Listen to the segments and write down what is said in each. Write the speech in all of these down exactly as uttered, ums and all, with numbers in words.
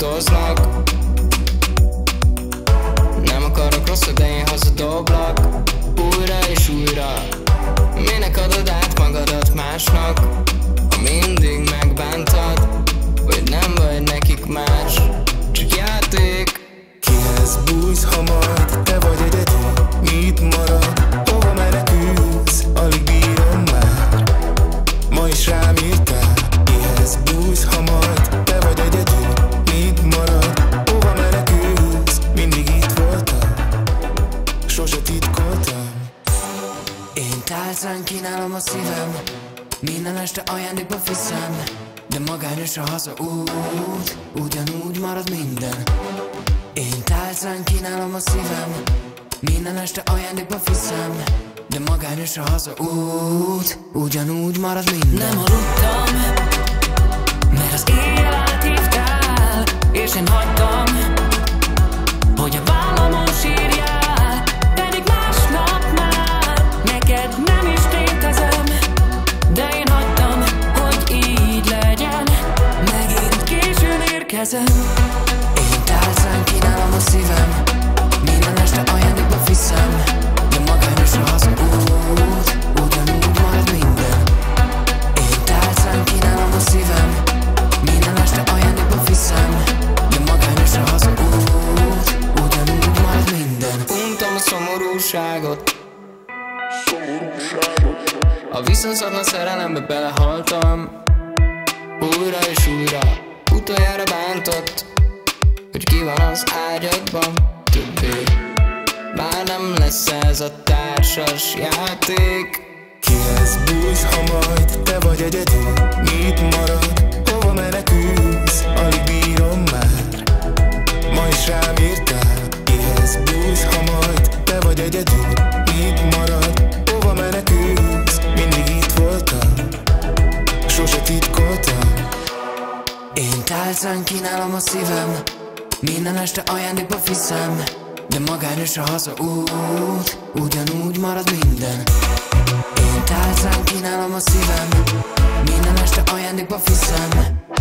hazudozlak. Nem akarok rosszat, de én hazudoblak. Újra és újra. Minek adod át magadat másnak, ha mindig megbántad, hogy nem vagy nekik más, csak játék. Kihez bújsz hamar, te vagy egyedi, mit marad? Hova menekülsz, alig bírom már, ma is rám írtál. Kihez bújsz hamar, te vagy egyedi, mit marad? Hova menekülsz, mindig itt voltam, sose titkoltam. Én tálcán kínálom a szívem, minden este ajándékba fiszem, de magányos a hazaút, ugyanúgy marad minden. Én tálcán kínálom a szívem, minden este ajándékba fiszem, de magányos a hazaút, ugyanúgy marad minden. Nem aludtam, mert az éjjel áthívtál, és én hagytam, hogy a vállamon sírjál, pedig másnap már neked nem is létezem, de én hagytam, hogy így legyen, megint későn érkezem. Kínálom a szívem, minden este ajándékba viszem, de magányosra hazudozlak, ugyanúgy marad minden. Én tálcán kínálom a szívem, minden este ajándékba viszem, de magányosra hazudozlak, ugyanúgy marad minden. Untam a szomorúságot, a viszonzatlan szerelembe belehaltam, újra és újra, utoljára bántott, hogy ki van az ágyadban, többé már nem lesz ez a társas játék. Kihez bújsz, ha majd te vagy egyedi, mit marad? Hova menekülsz, alig bírom már, ma is rám írtál. Kihez bújsz, ha majd te vagy egyedi, mit marad? Hova menekülsz, mindig itt voltam, sose titkoltam. Én tálcán kínálom a szívem, minden este ajándékba viszem, de magányos a hazaút, ugyanúgy marad minden. Én tálcán kínálom a szívem, minden este ajándékba viszem,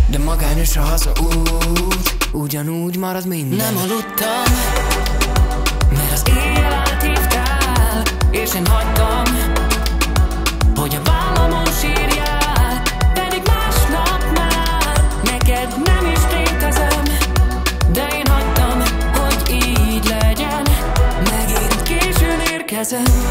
de magányos a hazaút, ugyanúgy marad minden. Nem aludtam, mert az éjjel áthívtál, és én hagytam, hogy a vállamon sírjál, pedig másnap már neked nem is létezem, de én hagytam, hogy így legyen, megint későn érkezem.